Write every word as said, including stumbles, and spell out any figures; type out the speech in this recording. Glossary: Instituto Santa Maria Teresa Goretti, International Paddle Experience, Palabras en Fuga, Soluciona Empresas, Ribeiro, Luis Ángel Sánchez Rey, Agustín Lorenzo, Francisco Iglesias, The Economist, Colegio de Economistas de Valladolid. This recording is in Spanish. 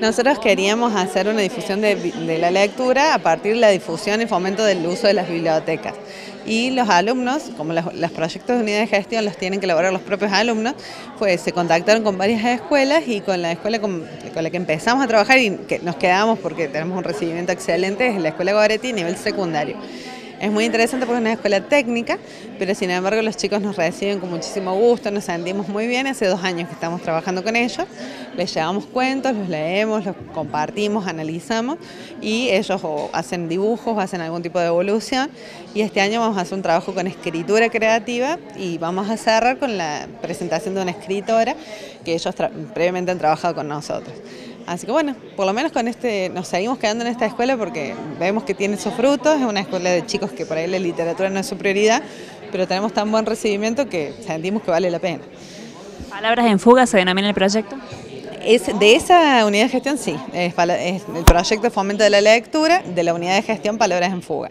Nosotros queríamos hacer una difusión de, de la lectura a partir de la difusión y fomento del uso de las bibliotecas. Y los alumnos, como los, los proyectos de unidad de gestión los tienen que elaborar los propios alumnos, pues se contactaron con varias escuelas y con la escuela con, con la que empezamos a trabajar y que nos quedamos porque tenemos un recibimiento excelente es la escuela Goretti a nivel secundario. Es muy interesante porque es una escuela técnica, pero sin embargo los chicos nos reciben con muchísimo gusto, nos sentimos muy bien. Hace dos años que estamos trabajando con ellos, les llevamos cuentos, los leemos, los compartimos, analizamos y ellos hacen dibujos, hacen algún tipo de evolución. Y este año vamos a hacer un trabajo con escritura creativa y vamos a cerrar con la presentación de una escritora que ellos previamente han trabajado con nosotros. Así que bueno, por lo menos con este, nos seguimos quedando en esta escuela porque vemos que tiene sus frutos, es una escuela de chicos que por ahí la literatura no es su prioridad, pero tenemos tan buen recibimiento que sentimos que vale la pena. ¿Palabras en fuga se denomina el proyecto? Es, de esa unidad de gestión sí, es, es el proyecto de fomento de la lectura de la unidad de gestión Palabras en Fuga.